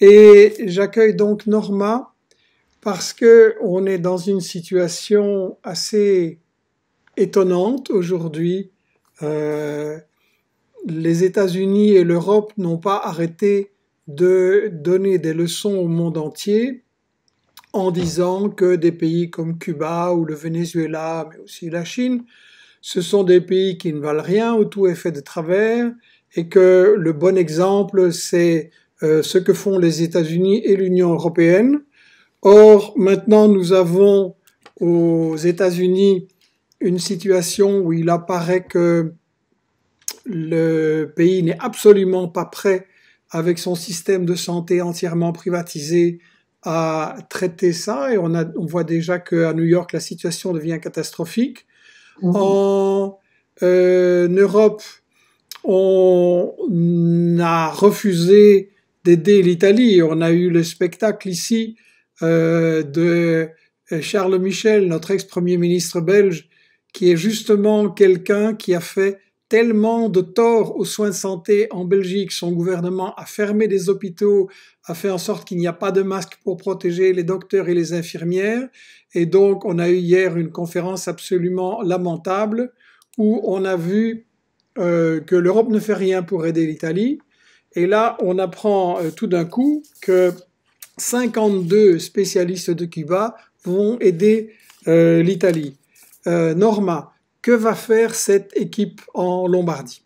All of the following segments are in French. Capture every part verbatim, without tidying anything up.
Et j'accueille donc Norma parce qu'on est dans une situation assez étonnante aujourd'hui. Euh, les États-Unis et l'Europe n'ont pas arrêté de donner des leçons au monde entier en disant que des pays comme Cuba ou le Venezuela, mais aussi la Chine, ce sont des pays qui ne valent rien, où tout est fait de travers, et que le bon exemple, c'est euh, ce que font les États-Unis et l'Union européenne. Or, maintenant, nous avons aux États-Unis une situation où il apparaît que le pays n'est absolument pas prêt, avec son système de santé entièrement privatisé, à traiter ça. Et on, a, on voit déjà qu'à New York, la situation devient catastrophique. Mmh. En euh, Europe, on a refusé d'aider l'Italie. On a eu le spectacle ici euh, de Charles Michel, notre ex-premier ministre belge, qui est justement quelqu'un qui a fait tellement de tort aux soins de santé en Belgique. Son gouvernement a fermé des hôpitaux, a fait en sorte qu'il n'y a pas de masque pour protéger les docteurs et les infirmières. Et donc, on a eu hier une conférence absolument lamentable où on a vu euh, que l'Europe ne fait rien pour aider l'Italie. Et là, on apprend euh, tout d'un coup que cinquante-deux spécialistes de Cuba vont aider euh, l'Italie. Euh, Norma, que va faire cette équipe en Lombardie?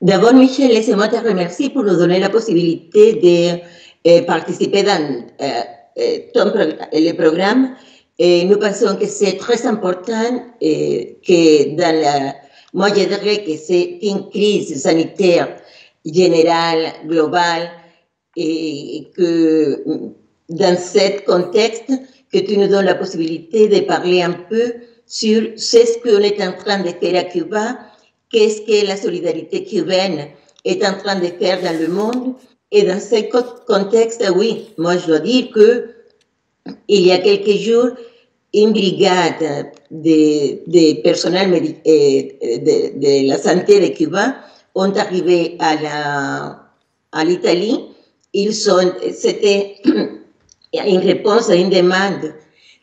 D'abord, Michel, laissez-moi te remercier pour nous donner la possibilité de eh, participer dans euh, ton progr le programme. Et nous pensons que c'est très important eh, que dans la... Moi, je dirais que c'est une crise sanitaire générale, globale, et que dans ce contexte, que tu nous donnes la possibilité de parler un peu sur ce qu'on est en train de faire à Cuba, qu'est-ce que la solidarité cubaine est en train de faire dans le monde. Et dans ce contexte, oui, moi je dois dire qu'il y a quelques jours, une brigade de, de personnel de, de, de la santé de Cuba ont arrivé à la, à l'Italie. Ils sont, c'était une réponse à une demande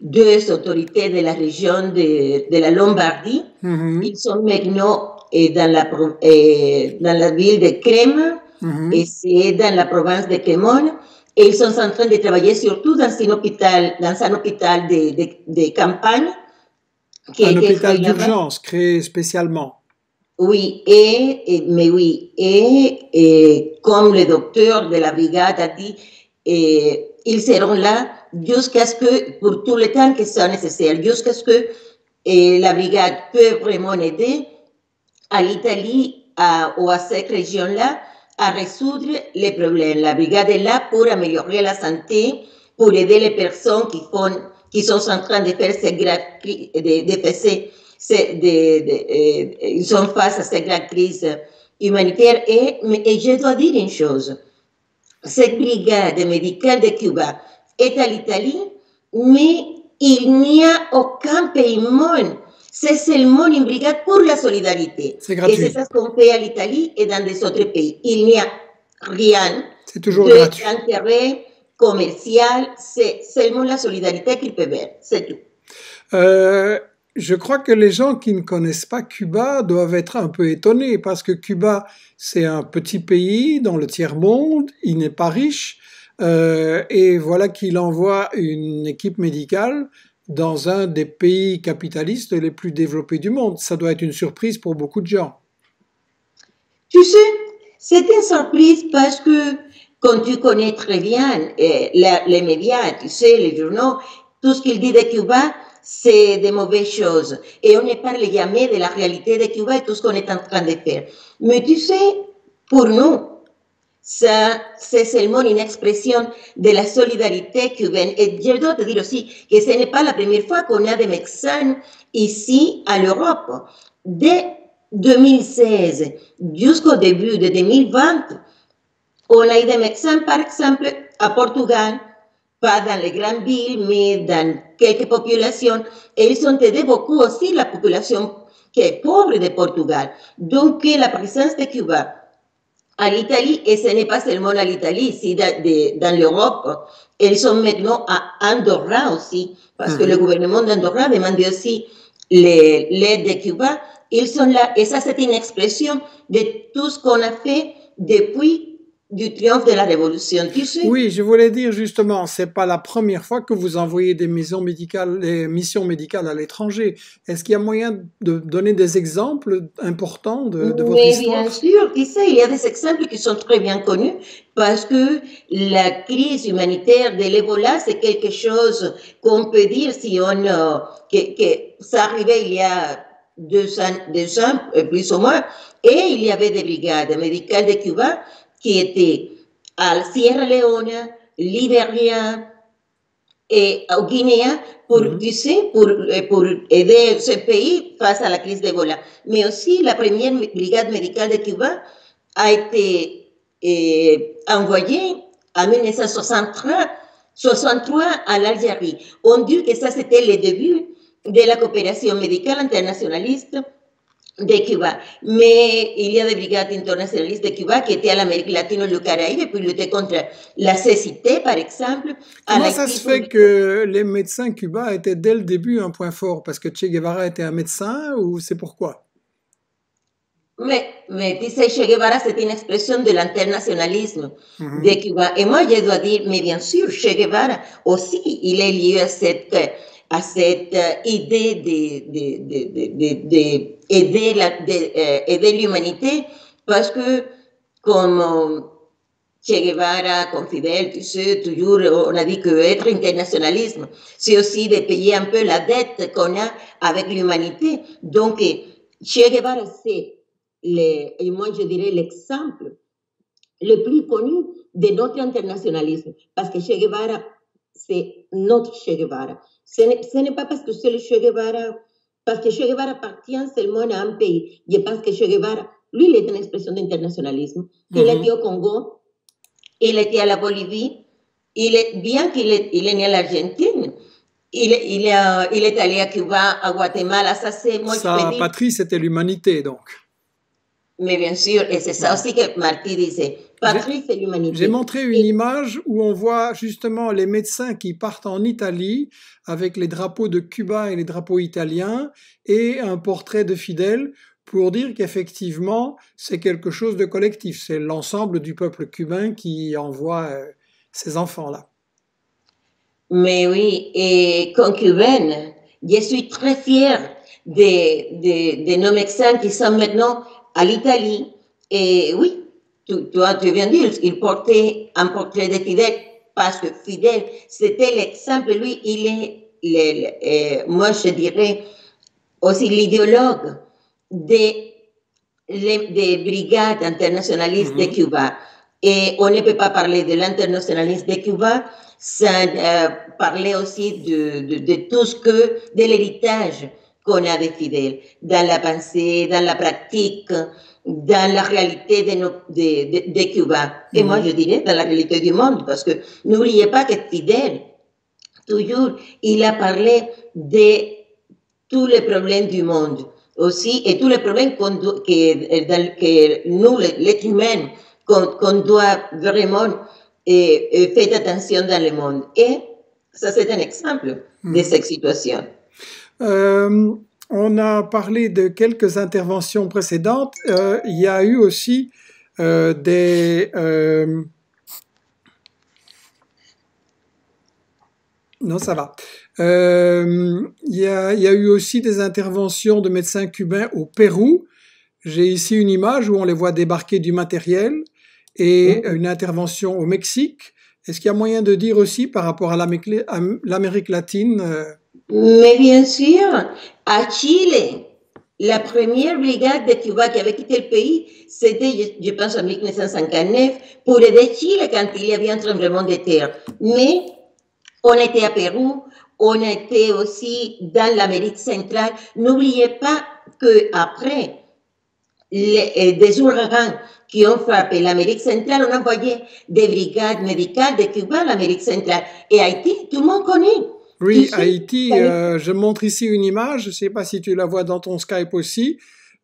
des autorités de la région de, de la Lombardie. Mm-hmm. Ils sont maintenant eh, dans, la, eh, dans la ville de Crémone, mm-hmm. et c'est dans la province de Crémone, et ils sont en train de travailler surtout dans un hôpital, dans un hôpital de, de, de campagne. Qui un hôpital d'urgence créé spécialement. Oui, et, et, mais oui, et, et comme le docteur de la brigade a dit, et, ils seront là jusqu'à ce que, pour tout le temps que soit nécessaire, jusqu'à ce que eh, la brigade peut vraiment aider à l'Italie ou à cette région-là à résoudre les problèmes. La brigade est là pour améliorer la santé, pour aider les personnes qui, font, qui sont en train de faire ces graves crises, de, de faire ces, de, de, de, ils sont face à ces graves crises humanitaires. Et, et je dois dire une chose, cette brigade médicale de Cuba est à l'Italie, mais il n'y a aucun pays monde. C'est seulement une brigade pour la solidarité. C'est gratuit. Et c'est ça qu'on fait à l'Italie et dans les autres pays. Il n'y a rien d'intérêt commercial, c'est seulement la solidarité qu'ils peuvent faire. C'est tout. Euh, je crois que les gens qui ne connaissent pas Cuba doivent être un peu étonnés parce que Cuba, c'est un petit pays dans le tiers-monde, il n'est pas riche. Euh, et voilà qu'il envoie une équipe médicale dans un des pays capitalistes les plus développés du monde. Ça doit être une surprise pour beaucoup de gens. Tu sais, c'est une surprise parce que quand tu connais très bien eh, la, les médias, tu sais, les journaux, tout ce qu'ils disent de Cuba, c'est des mauvaises choses. Et on ne parle jamais de la réalité de Cuba et tout ce qu'on est en train de faire. Mais tu sais, pour nous, ça, c'est seulement une expression de la solidarité cubaine. Et je dois te dire aussi que ce n'est pas la première fois qu'on a des médecins ici à l'Europe. Dès deux mille seize jusqu'au début de deux mille vingt, on a eu des médecins, par exemple, à Portugal, pas dans les grandes villes, mais dans quelques populations. Et ils ont aidé beaucoup aussi la population qui est pauvre de Portugal. Donc, la présence de Cuba à l'Italie, et ce n'est pas seulement à l'Italie, c'est dans l'Europe. Elles sont maintenant à Andorra aussi, parce mmh. que le gouvernement d'Andorra demande aussi l'aide de Cuba. Ils sont là, et ça c'est une expression de tout ce qu'on a fait depuis du triomphe de la Révolution, tu sais. Oui, je voulais dire justement, ce n'est pas la première fois que vous envoyez des, maisons médicales, des missions médicales à l'étranger. Est-ce qu'il y a moyen de donner des exemples importants de, de votre Mais histoire? Bien sûr, tu sais, il y a des exemples qui sont très bien connus parce que la crise humanitaire de l'Ebola, c'est quelque chose qu'on peut dire si on, euh, que, que ça arrivait il y a deux ans, deux ans, plus ou moins, et il y avait des brigades médicales de Cuba qui étaient à Sierra Leone, Libéria et au Guinée pour, mmh. tu sais, pour, pour aider ce pays face à la crise d'Ebola. Mais aussi, la première brigade médicale de Cuba a été eh, envoyée en mille neuf cent soixante-trois à l'Algérie. On dit que ça, c'était le début de la coopération médicale internationaliste de Cuba. Mais il y a des brigades internationalistes de Cuba qui étaient à l'Amérique latine et le Caraïbe et puis luttaient contre la cécité, par exemple. Comment ça se fait que les médecins cubains étaient dès le début un point fort? Parce que Che Guevara était un médecin ou c'est pourquoi? Mais, mais tu sais, Che Guevara, c'est une expression de l'internationalisme mmh. de Cuba. Et moi, je dois dire, mais bien sûr, Che Guevara aussi, il est lié à cette... à cette idée d'aider de, de, de, de, de, de, de l'humanité, parce que comme Che Guevara, comme Fidel, tu sais, toujours on a dit que être internationalisme, c'est aussi de payer un peu la dette qu'on a avec l'humanité. Donc Che Guevara, c'est, et moi je dirais, l'exemple le plus connu de notre internationalisme, parce que Che Guevara, c'est notre Che Guevara. Ce n'est pas parce que c'est le Che Guevara, parce que Che Guevara appartient seulement à un pays. Et parce que Che Guevara, lui, il est une expression d'internationalisme. Il mm-hmm. était au Congo, il était à la Bolivie, il est, bien qu'il est, il est né à l'Argentine, il, il, il, il est allé à Cuba, à Guatemala, ça c'est... Sa patrie, c'était l'humanité, donc. Mais bien sûr, et c'est ça aussi que Marty disait. Patrie, c'est l'humanité. J'ai montré une image où on voit justement les médecins qui partent en Italie avec les drapeaux de Cuba et les drapeaux italiens et un portrait de Fidel pour dire qu'effectivement, c'est quelque chose de collectif. C'est l'ensemble du peuple cubain qui envoie ces enfants-là. Mais oui, et comme cubaine, je suis très fière des, des, des nos médecins qui sont maintenant à l'Italie. Et oui, Tu, tu, tu viens de dire, il portait un portrait de Fidel, parce que Fidel, c'était l'exemple, lui, il est, il est euh, moi je dirais, aussi l'idéologue des, des brigades internationalistes mm-hmm. de Cuba. Et on ne peut pas parler de l'internationalisme de Cuba sans euh, parler aussi de, de, de tout ce que, de l'héritage qu'on a de Fidel, dans la pensée, dans la pratique, dans la réalité de, nos, de, de, de Cuba. Et mmh. moi, je dirais dans la réalité du monde, parce que n'oubliez pas que Fidel, toujours, il a parlé de tous les problèmes du monde aussi, et tous les problèmes qu'on doit, que, dans, que nous, l'être humain, qu'on qu'on doit vraiment eh, faire attention dans le monde. Et ça, c'est un exemple mmh. de cette situation. Euh... On a parlé de quelques interventions précédentes. Euh, il y a eu aussi euh, des... Euh... Non, ça va. Euh, il, y a, il y a eu aussi des interventions de médecins cubains au Pérou. J'ai ici une image où on les voit débarquer du matériel et mmh. une intervention au Mexique. Est-ce qu'il y a moyen de dire aussi par rapport à l'Amérique latine euh... Mais bien sûr, à Chile, la première brigade de Cuba qui avait quitté le pays, c'était, je pense, en mille neuf cent cinquante-neuf, pour aider Chile quand il y avait un tremblement de terre. Mais on était à Pérou, on était aussi dans l'Amérique centrale. N'oubliez pas qu'après des ouragans qui ont frappé l'Amérique centrale, on envoyait des brigades médicales de Cuba à l'Amérique centrale. Et Haïti, tout le monde connaît. Oui, Haïti, euh, je montre ici une image, je ne sais pas si tu la vois dans ton Skype aussi,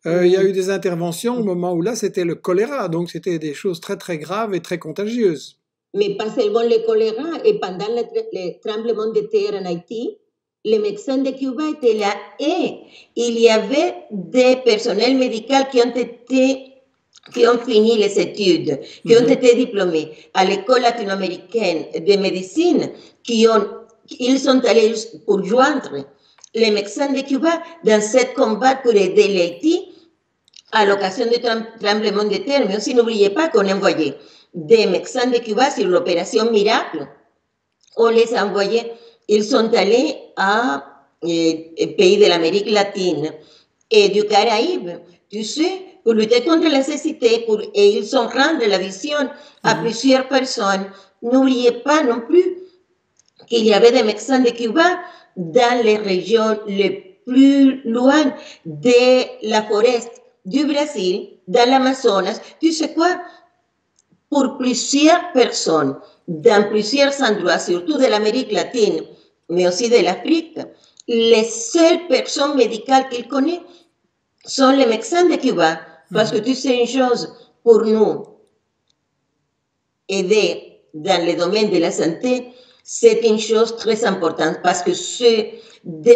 Euh, il y a eu des interventions au moment où là, c'était le choléra. Donc, c'était des choses très, très graves et très contagieuses. Mais pas seulement le choléra. Et pendant le, le tremblement de terre en Haïti, les médecins de Cuba étaient là. Et il y avait des personnels médicaux qui ont été... qui ont fini les études, qui ont été diplômés à l'école latino-américaine de médecine, qui ont, ils sont allés pour joindre les médecins de Cuba dans ce combat pour aider l'Haïti à l'occasion du tremblement de terre. Mais aussi, n'oubliez pas qu'on envoyait des médecins de Cuba sur l'opération Miracle. On les envoyait, ils sont allés à euh, pays de l'Amérique latine et du Caraïbe, tu sais, pour lutter contre la cécité, pour, et ils ont rendu la vision à mmh. plusieurs personnes. N'oubliez pas non plus qu'il y avait des médecins de Cuba dans les régions les plus loin de la forêt du Brésil, dans l'Amazonas. Tu sais quoi? Pour plusieurs personnes, dans plusieurs endroits, surtout de l'Amérique latine, mais aussi de l'Afrique, les seules personnes médicales qu'ils connaissent sont les médecins de Cuba. Parce que tu sais une chose, pour nous, aider dans le domaine de la santé, c'est une chose très importante parce que c'est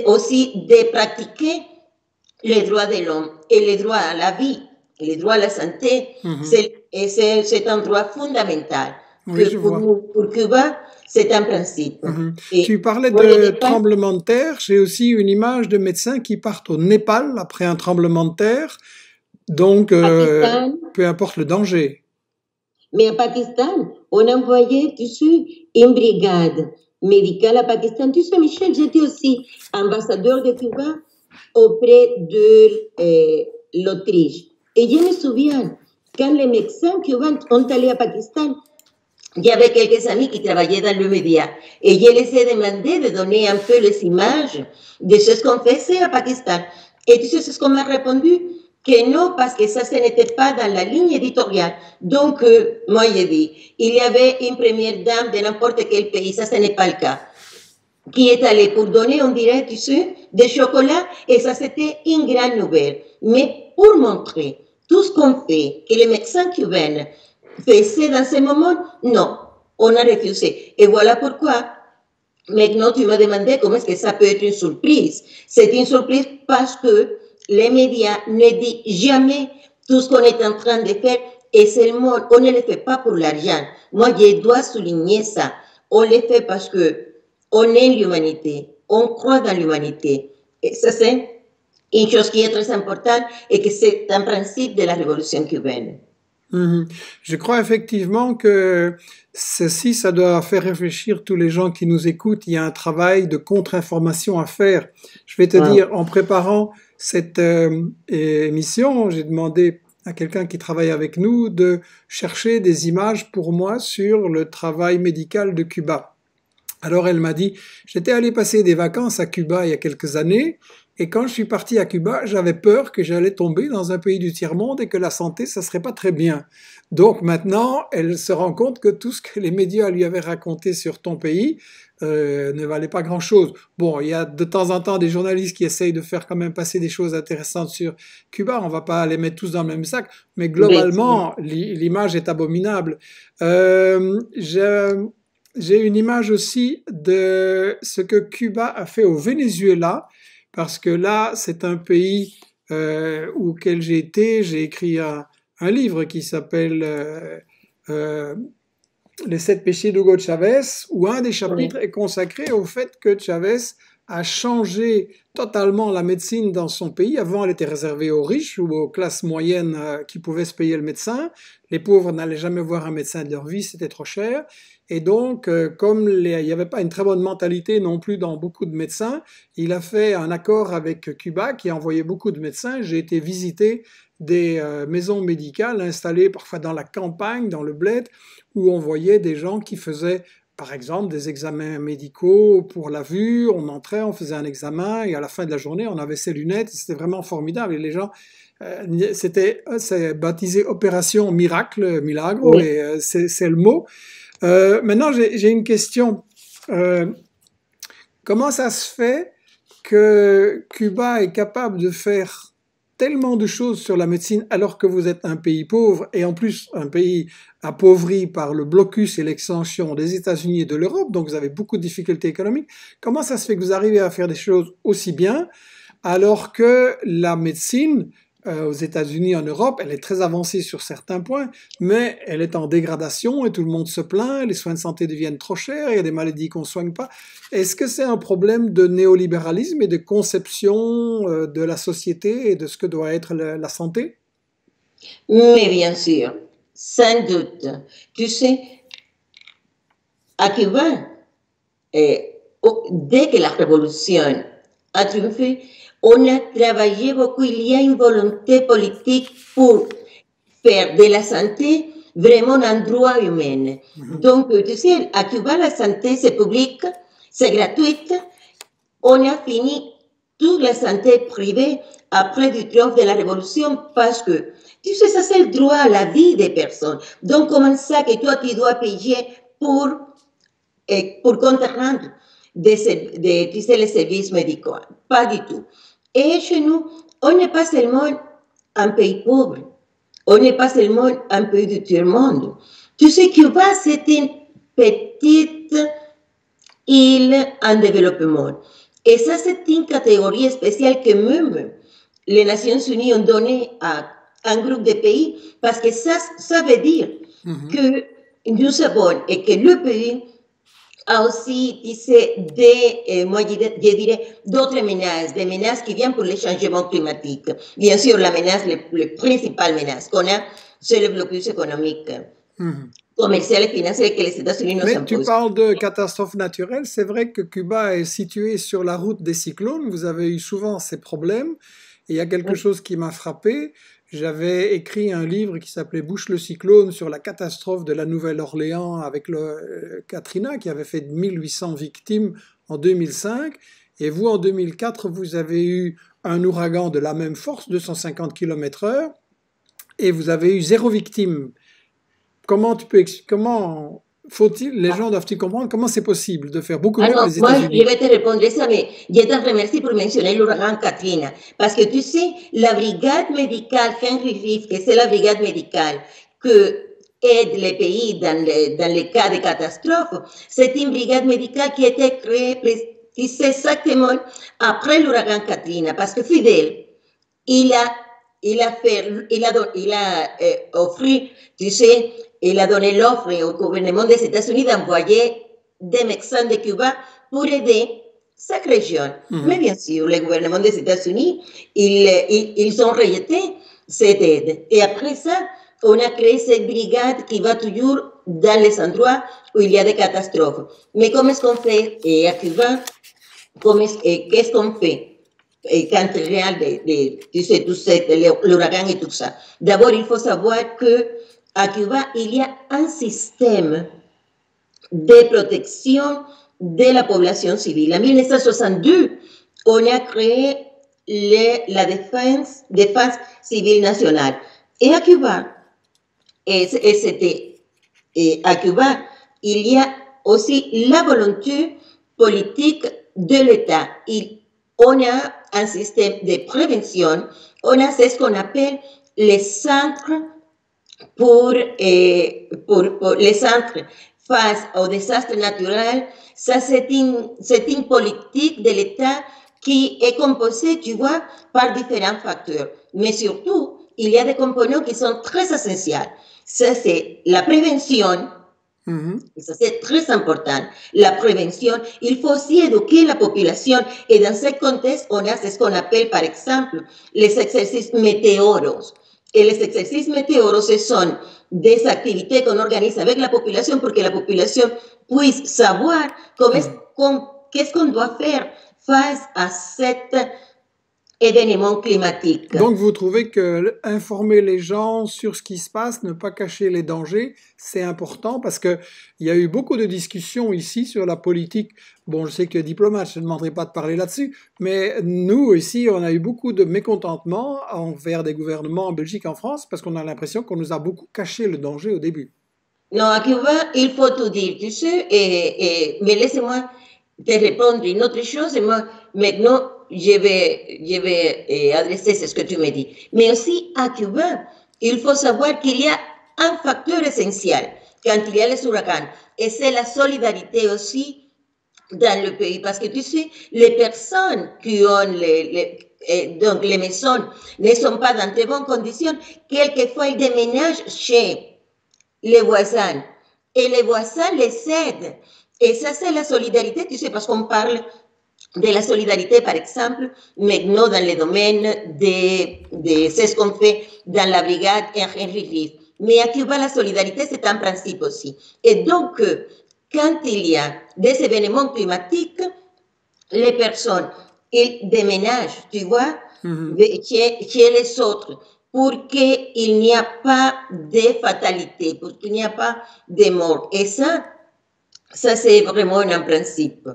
aussi de pratiquer les droits de l'homme et les droits à la vie, les droits à la santé, mm-hmm. c'est un droit fondamental. Oui, que pour, nous, pour Cuba, c'est un principe. Mm-hmm. Et tu parlais de tremblement de terre, j'ai aussi une image de médecins qui partent au Népal après un tremblement de terre. Donc, euh, Pakistan, peu importe le danger. Mais à Pakistan, on envoyait, tu sais, une brigade médicale à Pakistan. Tu sais, Michel, j'étais aussi ambassadeur de Cuba auprès de euh, l'Autriche. Et je me souviens, quand les médecins cubains ont allé à Pakistan, il y avait quelques amis qui travaillaient dans le média. Et je les ai demandé de donner un peu les images de ce qu'on faisait à Pakistan. Et tu sais ce qu'on m'a répondu? Que non, parce que ça, ce n'était pas dans la ligne éditoriale. Donc, euh, moi, j'ai dit, il y avait une première dame de n'importe quel pays, ça, ce n'est pas le cas, qui est allée pour donner, on dirait, tu sais, des chocolats, et ça, c'était une grande nouvelle. Mais pour montrer tout ce qu'on fait, que les médecins cubains faisaient dans ce moment, non, on a refusé. Et voilà pourquoi, maintenant, tu me demandais comment est-ce que ça peut être une surprise. C'est une surprise parce que les médias ne disent jamais tout ce qu'on est en train de faire et seulement on ne le fait pas pour l'argent. Moi, je dois souligner ça. On le fait parce qu'on aime l'humanité, on croit dans l'humanité. Et ça, c'est une chose qui est très importante et que c'est un principe de la révolution cubaine. Mmh. Je crois effectivement que ceci, ça doit faire réfléchir tous les gens qui nous écoutent. Il y a un travail de contre-information à faire. Je vais te wow. dire, en préparant cette euh, émission, j'ai demandé à quelqu'un qui travaille avec nous de chercher des images pour moi sur le travail médical de Cuba. Alors elle m'a dit, j'étais allé passer des vacances à Cuba il y a quelques années, et quand je suis parti à Cuba, j'avais peur que j'allais tomber dans un pays du tiers-monde et que la santé, ça serait pas très bien. Donc maintenant, elle se rend compte que tout ce que les médias lui avaient raconté sur ton pays euh, ne valait pas grand-chose. Bon, il y a de temps en temps des journalistes qui essayent de faire quand même passer des choses intéressantes sur Cuba. On va pas les mettre tous dans le même sac, mais globalement, l'image est abominable. Euh, j'ai une image aussi de ce que Cuba a fait au Venezuela. Parce que là, c'est un pays euh, auquel j'ai été. J'ai écrit un, un livre qui s'appelle euh, euh, « Les sept péchés d'Hugo Chavez », où un des chapitres oui. est consacré au fait que Chavez a changé totalement la médecine dans son pays. Avant, elle était réservée aux riches ou aux classes moyennes euh, qui pouvaient se payer le médecin. Les pauvres n'allaient jamais voir un médecin de leur vie, c'était trop cher. Et donc, euh, comme les, il n'y avait pas une très bonne mentalité non plus dans beaucoup de médecins, il a fait un accord avec Cuba qui a envoyé beaucoup de médecins. J'ai été visiter des euh, maisons médicales installées parfois dans la campagne, dans le bled, où on voyait des gens qui faisaient, par exemple, des examens médicaux pour la vue. On entrait, on faisait un examen et à la fin de la journée, on avait ses lunettes. C'était vraiment formidable. Et les gens... Euh, c'était euh, baptisé « Opération Miracle »,« Milagro oui. », et euh, c'est le mot. Euh, maintenant, j'ai une question. Euh, comment ça se fait que Cuba est capable de faire tellement de choses sur la médecine alors que vous êtes un pays pauvre et en plus un pays appauvri par le blocus et l'extension des États-Unis et de l'Europe, donc vous avez beaucoup de difficultés économiques. Comment ça se fait que vous arrivez à faire des choses aussi bien alors que la médecine euh, aux États-Unis, en Europe, elle est très avancée sur certains points, mais elle est en dégradation et tout le monde se plaint, les soins de santé deviennent trop chers, il y a des maladies qu'on ne soigne pas. Est-ce que c'est un problème de néolibéralisme et de conception euh, de la société et de ce que doit être le, la santé? Mais bien sûr, sans doute. Tu sais, à Cuba, eh, oh, dès que la révolution a triomphé, on a travaillé beaucoup, il y a une volonté politique pour faire de la santé vraiment un droit humain. Donc, tu sais, à Cuba, la santé, c'est public, c'est gratuite. On a fini toute la santé privée après le triomphe de la Révolution parce que, tu sais, ça c'est le droit à la vie des personnes. Donc, comment ça que toi, tu dois payer pour, eh, pour compte rendu de, de, tu sais, les services médicaux? Pas du tout. Et chez nous, on n'est pas seulement un pays pauvre, on n'est pas seulement un pays de tout le monde. Tu sais, Cuba, c'est une petite île en développement. Et ça, c'est une catégorie spéciale que même les Nations Unies ont donnée à un groupe de pays, parce que ça, ça veut dire mm-hmm. que nous savons et que le pays a aussi, tu sais, des, euh, moi je dirais, d'autres menaces, des menaces qui viennent pour les changements climatiques. Bien sûr, la menace, la, la principale menace qu'on a, c'est le blocus économique, mmh. commercial et financier que les États-Unis nous imposent. Mais tu parles de catastrophes naturelles, c'est vrai que Cuba est situé sur la route des cyclones, vous avez eu souvent ces problèmes, et il y a quelque mmh. chose qui m'a frappé. J'avais écrit un livre qui s'appelait « Bouche le cyclone » sur la catastrophe de la Nouvelle-Orléans avec le, euh, Katrina, qui avait fait mille huit cents victimes en deux mille cinq. Et vous, en deux mille quatre, vous avez eu un ouragan de la même force, deux cent cinquante kilomètres heure, et vous avez eu zéro victime. Comment tu peux comment faut-il les ah. gens doivent-ils comprendre comment c'est possible de faire beaucoup mieux que les États-Unis? Je vais te répondre ça, mais je te remercie pour mentionner l'ouragan Katrina, parce que tu sais, la brigade médicale Henry Reeve, que c'est la brigade médicale que aide les pays dans les, dans les cas de catastrophe, c'est une brigade médicale qui a été créée exactement après l'ouragan Katrina, parce que Fidel, il a, il a, fait, il a, il a euh, offert, tu sais, il a donné l'offre au gouvernement des États-Unis d'envoyer des médecins de Cuba pour aider sa région. Mmh. Mais bien sûr, le gouvernement des États-Unis, ils, ils, ils ont rejeté cette aide. Et après ça, on a créé cette brigade qui va toujours dans les endroits où il y a des catastrophes. Mais comment est-ce qu'on fait et à Cuba? Qu'est-ce qu'on fait quand il y a l'ouragan et tout ça? D'abord, il faut savoir que à Cuba, il y a un système de protection de la population civile. En mille neuf cent soixante-deux, on a créé les, la défense, défense civile nationale. Et à Cuba, et, et c'était, et à Cuba, il y a aussi la volonté politique de l'État. On a un système de prévention, on a ce qu'on appelle les centres Pour, eh, pour, pour les centres face au désastre naturel. Ça, c'est une, une politique de l'État qui est composée, tu vois, par différents facteurs. Mais surtout, il y a des composants qui sont très essentiels. Ça, c'est la prévention. Mm-hmm. Ça, c'est très important. La prévention, il faut aussi éduquer la population. Et dans ce contexte, on a ce qu'on appelle, par exemple, les exercices météoros. Et les exercices météoros, ce sont des activités qu'on organise avec la population pour que la population puisse savoir qu'est-ce qu'on doit faire face à cet événement climatique. Donc vous trouvez que informer les gens sur ce qui se passe, ne pas cacher les dangers, c'est important parce qu'il y a eu beaucoup de discussions ici sur la politique. Bon, je sais que tu es diplomate, je ne demanderai pas de parler là-dessus, mais nous, ici, on a eu beaucoup de mécontentement envers des gouvernements en Belgique, en France, parce qu'on a l'impression qu'on nous a beaucoup caché le danger au début. Non, à Cuba, il faut tout dire, tu sais, et, et, mais laissez-moi te répondre une autre chose, et moi, maintenant, je vais, je vais eh, adresser ce que tu me dis. Mais aussi, à Cuba, il faut savoir qu'il y a un facteur essentiel quand il y a les ouragans, et c'est la solidarité aussi dans le pays. Parce que tu sais, les personnes qui ont les... les Et donc, les maisons ne sont pas dans de bonnes conditions. Quelquefois, ils déménagent chez les voisins. Et les voisins les aident. Et ça, c'est la solidarité, tu sais, parce qu'on parle de la solidarité, par exemple, maintenant dans le domaine de, de ce qu'on fait dans la brigade Henry Reeve. Mais à Cuba, la solidarité, c'est un principe aussi. Et donc, quand il y a des événements climatiques, les personnes... Ils déménagent, tu vois, mm-hmm. chez, chez les autres, pour qu'il n'y a pas de fatalité, pour qu'il n'y a pas de mort. Et ça, ça c'est vraiment un principe.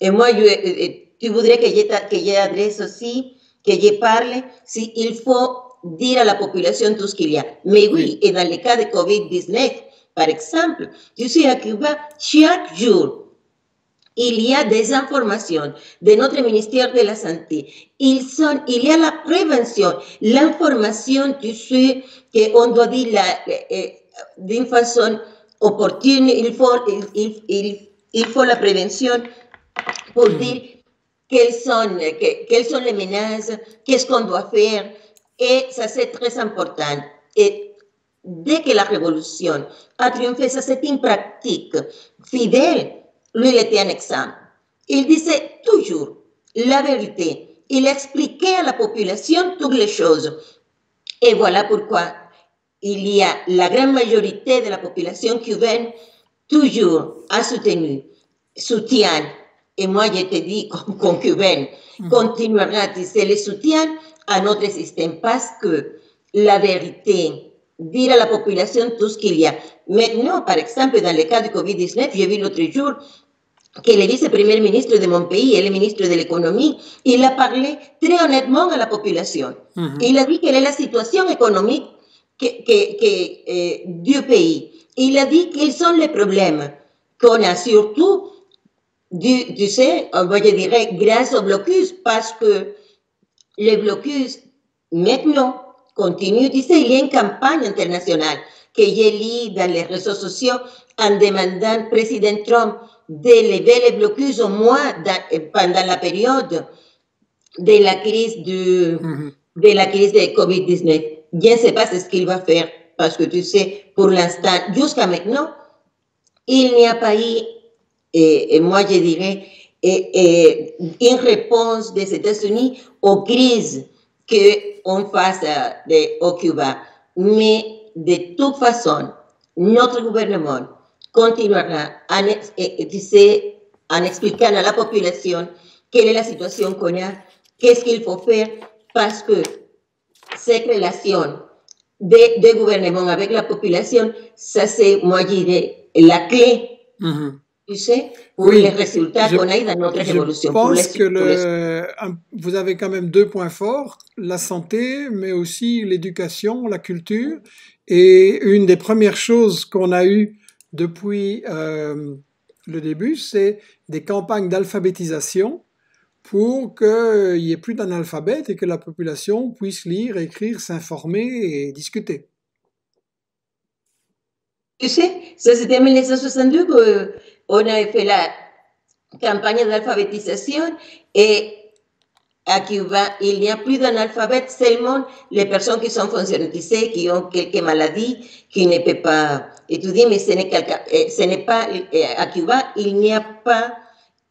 Et moi, je, tu voudrais que j'adresse aussi, que je parle, si il faut dire à la population tout ce qu'il y a. Mais oui, et dans le cas de COVID dix-neuf, par exemple, je suis à Cuba chaque jour. Il y a des informations de notre ministère de la Santé. Ils sont, il y a la prévention, l'information, tu sais, qu'on doit dire eh, d'une façon opportune. Il faut, il, il, il faut la prévention pour dire quelles sont, que, quelles sont les menaces, qu'est-ce qu'on doit faire. Et ça, c'est très important. Et dès que la révolution a triomphé, ça, c'est une pratique fidèle. Lui, il était un exemple. Il disait toujours la vérité. Il expliquait à la population toutes les choses. Et voilà pourquoi il y a la grande majorité de la population cubaine toujours a soutenu, soutient. Et moi, je te dis, comme, comme cubaine, mmh. continuera, tu sais, le soutien à notre système. Parce que la vérité... dire à la population tout ce qu'il y a. Maintenant, par exemple, dans le cas du COVID dix-neuf, j'ai vu l'autre jour que le vice-premier ministre de mon pays et le ministre de l'économie, il a parlé très honnêtement à la population. Mm-hmm. Il a dit quelle est la situation économique que, que, que, euh, du pays. Il a dit quels sont les problèmes qu'on a, surtout, du, tu sais, je dirais, grâce au blocus, parce que le blocus, maintenant, continue, dice, il y a une campagne internationale que j'ai lue dans les réseaux sociaux en demandant au président Trump d'élever les blocus au moins dans, pendant la période de la crise de, de, la crise de COVID dix-neuf. Je ne sais pas ce qu'il va faire parce que tu sais, pour l'instant, jusqu'à maintenant, il n'y a pas eu, et, et moi je dirais, et, et une réponse des États-Unis aux crises qu'on fasse de, au Cuba. Mais de toute façon, notre gouvernement continuera à, à expliquer à la population quelle est la situation qu'on a, qu'est-ce qu'il faut faire, parce que cette relation de, de gouvernement avec la population, ça c'est, moi je dirais, la clé. Mm-hmm. Tu sais, pour oui, les résultats qu'on a eu dans notre révolution. Je pense que le, vous avez quand même deux points forts, la santé, mais aussi l'éducation, la culture. Et une des premières choses qu'on a eues depuis euh, le début, c'est des campagnes d'alphabétisation pour qu'il n'y ait plus d'analphabètes et que la population puisse lire, écrire, s'informer et discuter. Tu sais, ça c'était en mil neuf cent soixante-deux que... On a fait la campagne d'alphabétisation et à Cuba, il n'y a plus d'analphabètes, seulement les personnes qui sont fonctionnatisées, qui ont quelques maladies, qui ne peuvent pas étudier, mais ce n'est pas, à Cuba, il n'y a pas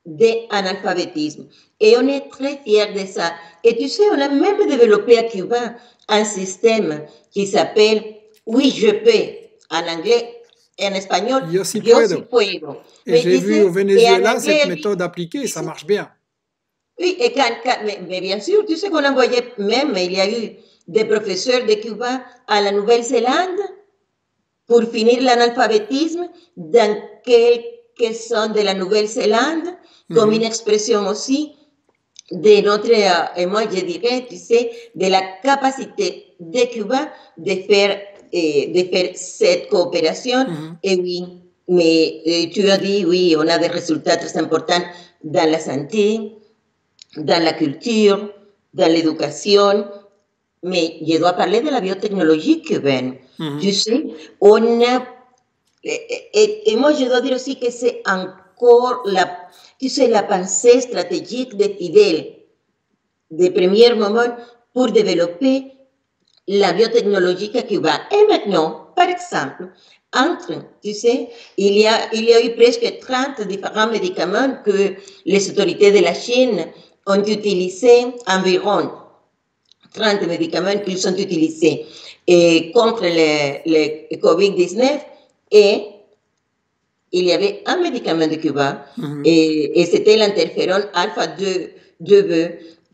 d'analphabétisme. Et on est très fiers de ça. Et tu sais, on a même développé à Cuba un système qui s'appelle « Oui, je peux » en anglais. En espagnol, yo sí puedo. Yo sí puedo. Et j'ai vu au Venezuela cette méthode appliquée, ça marche bien. Oui, et quand, quand, mais, mais bien sûr, tu sais qu'on envoyait même, il y a eu des professeurs de Cuba à la Nouvelle-Zélande pour finir l'analphabétisme dans quelques sons de la Nouvelle-Zélande, comme mm-hmm. une expression aussi de notre, et moi je dirais, tu sais, de la capacité de Cuba de faire Et de faire cette coopération. Mm-hmm. Et oui, Mais euh, tu as dit, oui, on a des résultats très importants dans la santé, dans la culture, dans l'éducation. Mais je dois parler de la biotechnologie cubaine. Mm-hmm. Tu sais, on a... Et, et, et moi, je dois dire aussi que c'est encore la, tu sais, la pensée stratégique de Fidel, de premier moment, pour développer la biotechnologie à Cuba. Et maintenant, par exemple, entre, tu sais, il y a, il y a eu presque trente différents médicaments que les autorités de la Chine ont utilisés, environ trente médicaments qu'ils ont utilisés et contre le, le COVID dix-neuf. Et il y avait un médicament de Cuba, mm-hmm. et, et c'était l'interférone alpha deux B.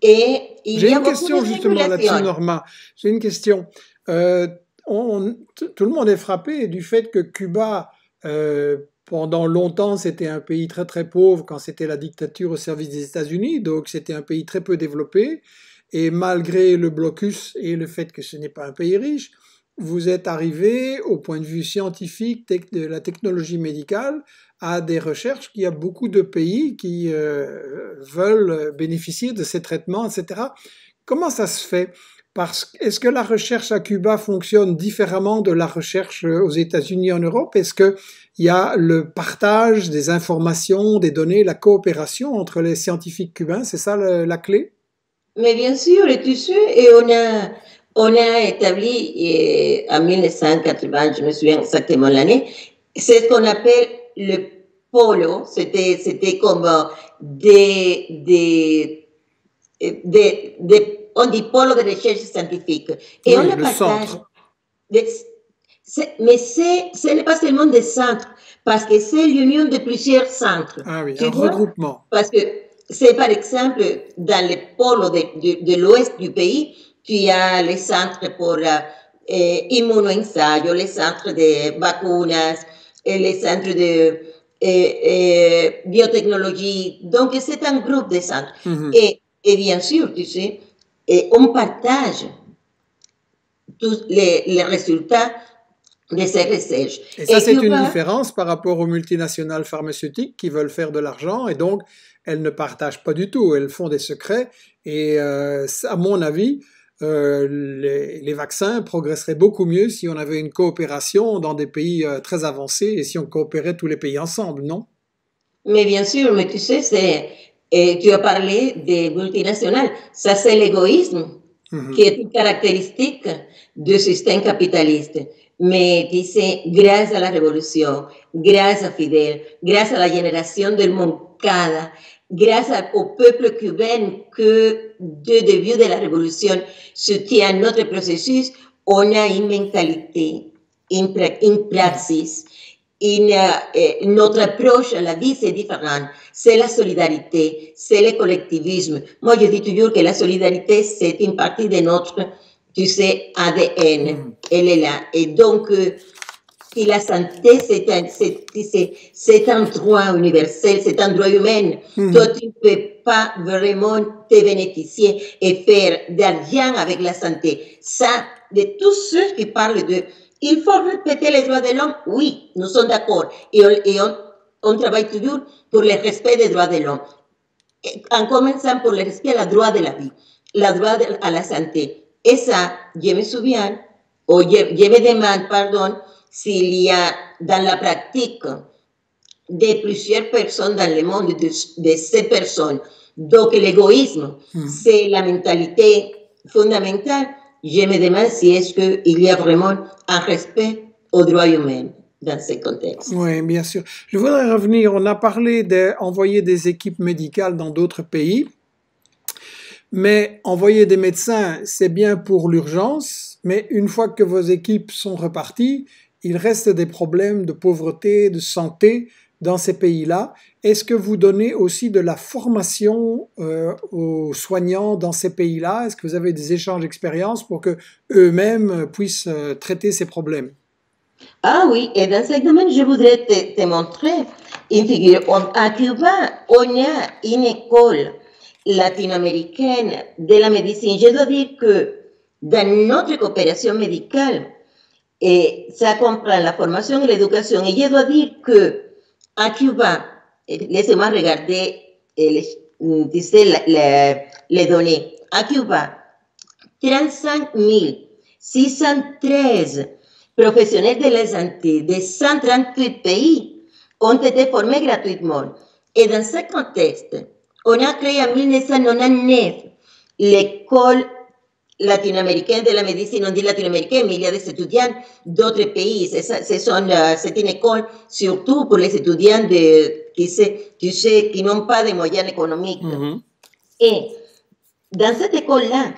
Et il J'ai y a une question justement là-dessus, Norma. J'ai une question. Euh, on, tout le monde est frappé du fait que Cuba, euh, pendant longtemps, c'était un pays très très pauvre quand c'était la dictature au service des États-Unis, donc c'était un pays très peu développé. Et malgré le blocus et le fait que ce n'est pas un pays riche, vous êtes arrivé, au point de vue scientifique, de la technologie médicale, à des recherches qu'il y a beaucoup de pays qui euh, veulent bénéficier de ces traitements, et cetera. Comment ça se fait? Parce, est-ce que la recherche à Cuba fonctionne différemment de la recherche aux États-Unis et en Europe? Est-ce qu'il y a le partage des informations, des données, la coopération entre les scientifiques cubains? C'est ça la, la clé? Mais bien sûr, et tu sais, et on a... On a établi eh, en mille neuf cent quatre-vingts, je me souviens exactement l'année, c'est ce qu'on appelle le polo. C'était, c'était comme des, des, des, des, on dit polo de recherche scientifique. Et oui, on a partage. Des, c'est, mais c'est, ce n'est pas seulement des centres, parce que c'est l'union de plusieurs centres. Ah oui, un regroupement. Parce que c'est par exemple dans les polos de, de, de l'ouest du pays. Tu as les centres pour euh, immuno-ensayo, les centres de vacunas, les centres de euh, euh, biotechnologie. Donc, c'est un groupe de centres. Mm-hmm. et, et bien sûr, tu sais, et on partage tous les, les résultats de ces recherches. Et ça, et c'est Cuba, une différence par rapport aux multinationales pharmaceutiques qui veulent faire de l'argent et donc, elles ne partagent pas du tout. Elles font des secrets et, euh, à mon avis... Euh, les, les vaccins progresseraient beaucoup mieux si on avait une coopération dans des pays euh, très avancés et si on coopérait tous les pays ensemble, non? Mais bien sûr, mais tu sais, c'est, et tu as parlé des multinationales. Ça, c'est l'égoïsme, mm-hmm. qui est une caractéristique du système capitaliste. Mais tu sais, grâce à la révolution, grâce à Fidel, grâce à la génération del Moncada, grâce au peuple cubain que, dès le début de la révolution, soutient notre processus, on a une mentalité, une, pra une praxis, une, euh, notre approche à la vie, c'est différent. C'est la solidarité, c'est le collectivisme. Moi, je dis toujours que la solidarité, c'est une partie de notre, tu sais, A D N. Elle est là. Et donc, euh, si la santé, c'est un, c'est, c'est, c'est un droit universel, c'est un droit humain. Mmh. Toi, tu ne peux pas vraiment te bénéficier et faire d'argent avec la santé. Ça, de tous ceux qui parlent de... Il faut respecter les droits de l'homme. Oui, nous sommes d'accord. Et, on, et on, on travaille toujours pour le respect des droits de l'homme. En commençant pour le respect des droits de la vie, le droit de, à la santé. Et ça, je me souviens, ou je, je me demande, pardon, s'il y a dans la pratique de plusieurs personnes dans le monde, de, de ces personnes. Donc l'égoïsme, mmh. c'est la mentalité fondamentale. Je me demande si est-ce qu'il y a vraiment un respect aux droits humains dans ce contexte. Oui, bien sûr. Je voudrais revenir, on a parlé d'envoyer des équipes médicales dans d'autres pays, mais envoyer des médecins, c'est bien pour l'urgence, mais une fois que vos équipes sont reparties, il reste des problèmes de pauvreté, de santé dans ces pays-là. Est-ce que vous donnez aussi de la formation euh, aux soignants dans ces pays-là? Est-ce que vous avez des échanges d'expériences pour qu'eux-mêmes puissent euh, traiter ces problèmes? Ah oui, et dans ce domaine, je voudrais te, te montrer une figure. On, à Cuba, on a une école latino-américaine de la médecine. Je dois dire que dans notre coopération médicale, Et ça comprend la formation et l'éducation. Et je dois dire qu'en Cuba, laissez-moi regarder les, les, les, les données. En Cuba, trente-cinq mille six cent treize professionnels de la santé de cent trente-huit pays ont été formés gratuitement. Et dans ce contexte, on a créé en mil novecientos noventa y nueve l'école latinoaméricaine de la médecine. On dit latinoaméricaine, mais il y a des étudiants d'autres pays. C'est une école surtout pour les étudiants de, qui, qui, qui n'ont pas de moyens économiques. Mm-hmm. Et dans cette école-là,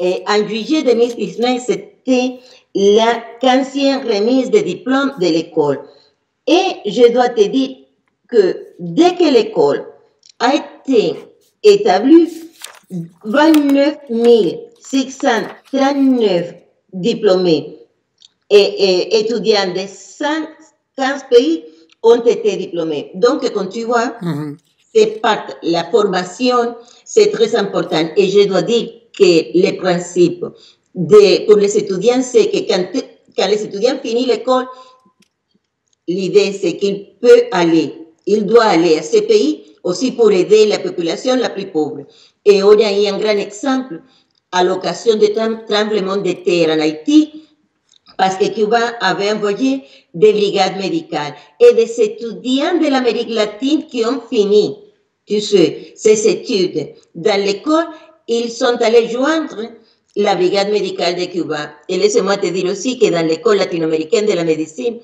en juillet deux mille dix-neuf, c'était la quinzième remise de diplôme de l'école. Et je dois te dire que dès que l'école a été établie, vingt-neuf mille six cent trente-neuf diplômés et, et étudiants de cent quinze pays ont été diplômés. Donc, quand tu vois, mm-hmm. c'est part, la formation, c'est très important. Et je dois dire que le principe de, pour les étudiants, c'est que quand, quand les étudiants finissent l'école, l'idée, c'est qu'il peut aller, il doit aller à ces pays aussi pour aider la población la plus pobre. Et on a eu un gran exemple à l'occasion de tremblement de terre en Haïti, parce que Cuba avait envoyé des brigades médicales et des étudiants de l'Amérique latine qui ont fini, tu sais, ces études dans l'école, ils sont allés joindre la brigade médicale de Cuba. Et laissez-moi te dire aussi que dans l'école latino-américaine de la médecine,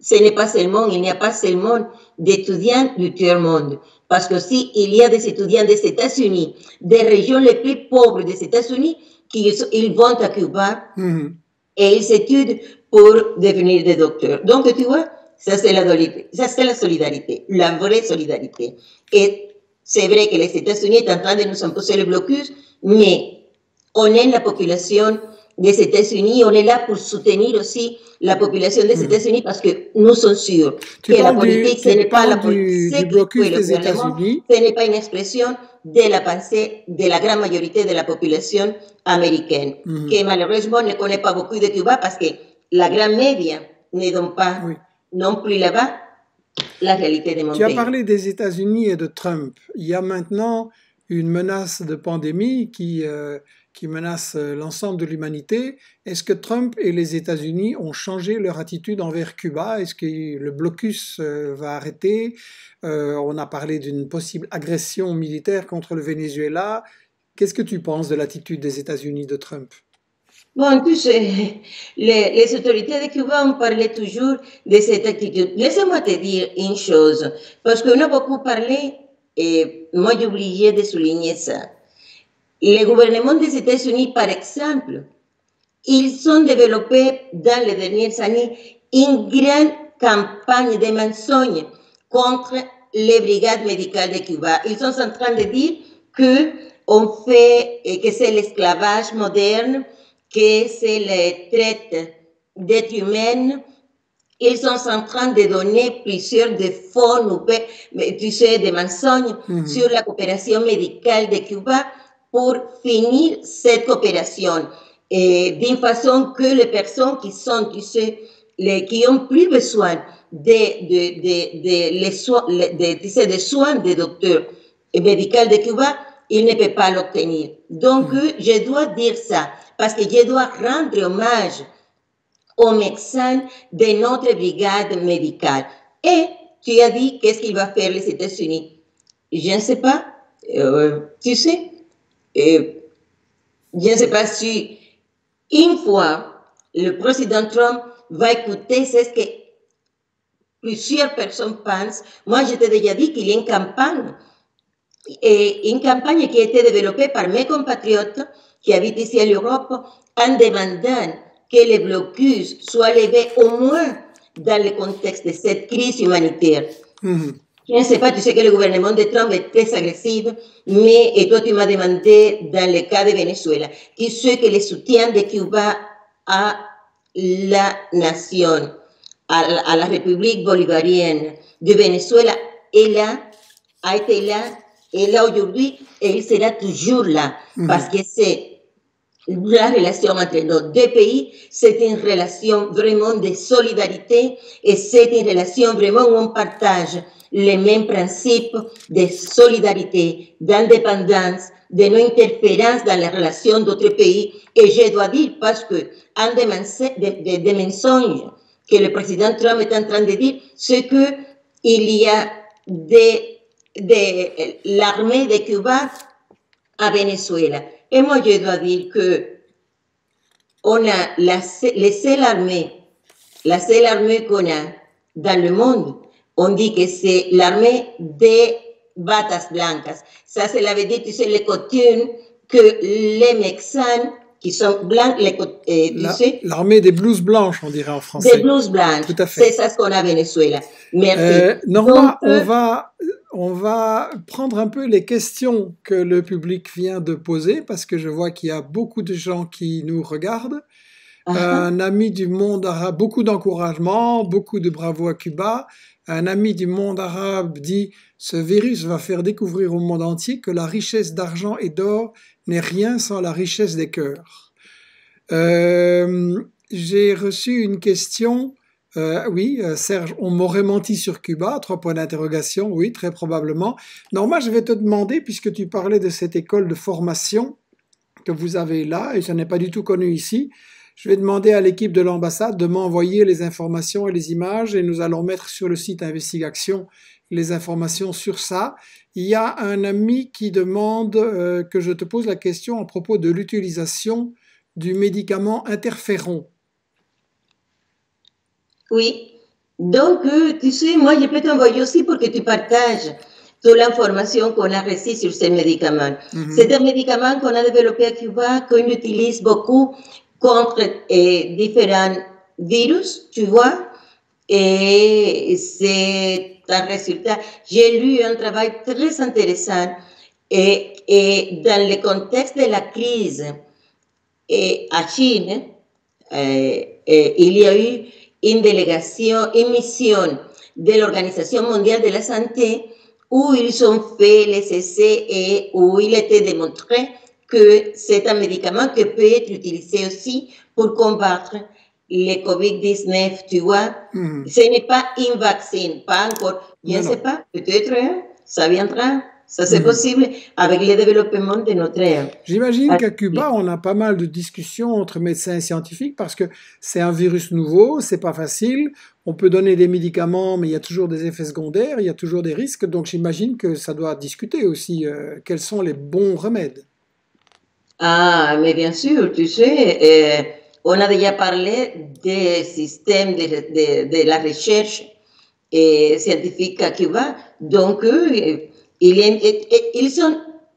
ce n'est pas seulement, il n'y a pas seulement d'étudiants du tiers-monde, parce que si il y a des étudiants des États-Unis, des régions les plus pauvres des États-Unis, qui ils vont à Cuba mm-hmm. et ils étudient pour devenir des docteurs. Donc tu vois, ça c'est la, la solidarité, la vraie solidarité. Et c'est vrai que les États-Unis sont en train de nous imposer le blocus, mais on est la population des États-Unis, on est là pour soutenir aussi la population des États-Unis parce que nous sommes sûrs que la politique, ce n'est pas la politique du blocus des États-Unis, ce n'est pas une expression de la pensée de la grande majorité de la population américaine, mm-hmm. que malheureusement ne connaît pas beaucoup de Cuba parce que la grande média ne donne pas oui. non plus là-bas la réalité de mon pays. Tu as parlé des États-Unis et de Trump. Il y a maintenant une menace de pandémie qui... Euh, qui menace l'ensemble de l'humanité. Est-ce que Trump et les États-Unis ont changé leur attitude envers Cuba? Est-ce que le blocus va arrêter? euh, On a parlé d'une possible agression militaire contre le Venezuela. Qu'est-ce que tu penses de l'attitude des États-Unis de Trump? Bon, tu sais, les, les autorités de Cuba ont parlé toujours de cette attitude. Laissez-moi te dire une chose, parce qu'on a beaucoup parlé, et moi j'oubliais de souligner ça. Le gouvernement des États-Unis, par exemple, ils ont développé dans les dernières années une grande campagne de mensonges contre les brigades médicales de Cuba. Ils sont en train de dire que on fait, que c'est l'esclavage moderne, que c'est la traite d'êtres humains. Ils sont en train de donner plusieurs de faux, tu sais, de mensonges mmh. sur la coopération médicale de Cuba, pour finir cette coopération d'une façon que les personnes qui sont, tu sais, les, qui ont plus besoin de, de, de, de, les so, de, tu sais, des soins des docteurs médicaux de Cuba, ils ne peuvent pas l'obtenir. Donc, mm. je dois dire ça, parce que je dois rendre hommage aux médecins de notre brigade médicale. Et tu as dit, qu'est-ce qu'il va faire les États-Unis? Je ne sais pas, euh, tu sais. Et je ne sais pas si une fois le président Trump va écouter ce que plusieurs personnes pensent. Moi, je t'ai déjà dit qu'il y a une campagne, et une campagne qui a été développée par mes compatriotes qui habitent ici à l'Europe en demandant que les blocus soient levés au moins dans le contexte de cette crise humanitaire. Mmh. Je ne sais pas, tu sais que le gouvernement de Trump est très agressif, mais et toi tu m'as demandé dans le cas de Venezuela, qui c'est que le soutien de Cuba à la nation, à, à la République bolivarienne de Venezuela est là, a été là, est là aujourd'hui et il sera toujours là, mmh. parce que c'est la relation entre nos deux pays, c'est une relation vraiment de solidarité et c'est une relation vraiment où on partage les mêmes principes de solidarité, d'indépendance, de non-interférence dans les relations d'autres pays. Et je dois dire, parce que un des de, de, de mensonges que le président Trump est en train de dire, c'est qu'il y a de, de l'armée de Cuba à Venezuela. Et moi, je dois dire qu'on a la, la seule armée, la seule armée qu'on a dans le monde. On dit que c'est l'armée des batas blancas. Ça, cela veut dire, tu sais, les coutumes que les Mexicains, qui sont blancs, les eh, tu la, sais, l'armée des blouses blanches, on dirait en français. Des blouses blanches, c'est ça ce qu'on a à Venezuela. Merci. Euh, Norma, Donc, on, euh, va, on va prendre un peu les questions que le public vient de poser, parce que je vois qu'il y a beaucoup de gens qui nous regardent. Uh-huh. Un ami du monde arabe, beaucoup d'encouragement, beaucoup de bravo à Cuba. Un ami du monde arabe dit « Ce virus va faire découvrir au monde entier que la richesse d'argent et d'or n'est rien sans la richesse des cœurs. Euh, » J'ai reçu une question, euh, oui, Serge, on m'aurait menti sur Cuba, trois points d'interrogation, oui, très probablement. Norma, je vais te demander, puisque tu parlais de cette école de formation que vous avez là, et je n'en ai pas du tout connu ici, je vais demander à l'équipe de l'ambassade de m'envoyer les informations et les images et nous allons mettre sur le site Investigation les informations sur ça. Il y a un ami qui demande euh, que je te pose la question à propos de l'utilisation du médicament interféron. Oui, donc euh, tu sais, moi je peux t'envoyer aussi pour que tu partages toda la información qu'on a reçue sur ces médicaments. Mm-hmm. C'est un médicament qu'on a développé à Cuba, qu'on utilise beaucoup contre eh, différents virus, tu vois, et c'est un résultat. J'ai lu un travail très intéressant et, et dans le contexte de la crise et à Chine, et, et il y a eu une délégation, une mission de l'Organisation Mondiale de la Santé où ils ont fait les essais et où il était démontré que c'est un médicament qui peut être utilisé aussi pour combattre le COVID dix-neuf, tu vois. Mm-hmm. Ce n'est pas un vaccin, pas encore. Je ne sais pas, peut-être, hein, ça viendra, ça c'est mm-hmm. possible, avec le développement de notre... J'imagine qu'à Cuba, on a pas mal de discussions entre médecins et scientifiques parce que c'est un virus nouveau, c'est pas facile, on peut donner des médicaments, mais il y a toujours des effets secondaires, il y a toujours des risques, donc j'imagine que ça doit discuter aussi euh, quels sont les bons remèdes. Ah, mais bien sûr, tu sais, eh, on a déjà parlé des systèmes de, de, de la recherche eh, scientifique à Cuba. Donc, eh, il est, ils sont,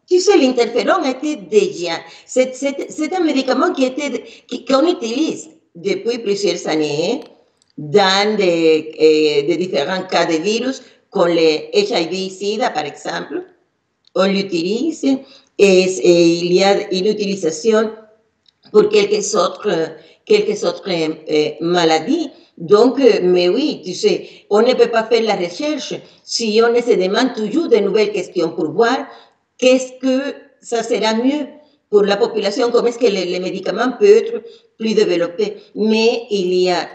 tu sais, l'interféron était déjà, c'est un médicament qui était, qu'on utilise depuis plusieurs années dans des, eh, des différents cas de virus, con le H I V-Sida, par exemple, on l'utilise. Es, eh, il y a une utilisation pour quelques autres, quelques autres eh, maladies. Donc, mais oui, tu sais, on ne peut pas faire la recherche si on se demande toujours de nouvelles questions pour voir qu'est-ce que ça sera mieux pour la population, comment est-ce que les, les médicaments peuvent être plus développés. Mais il y a,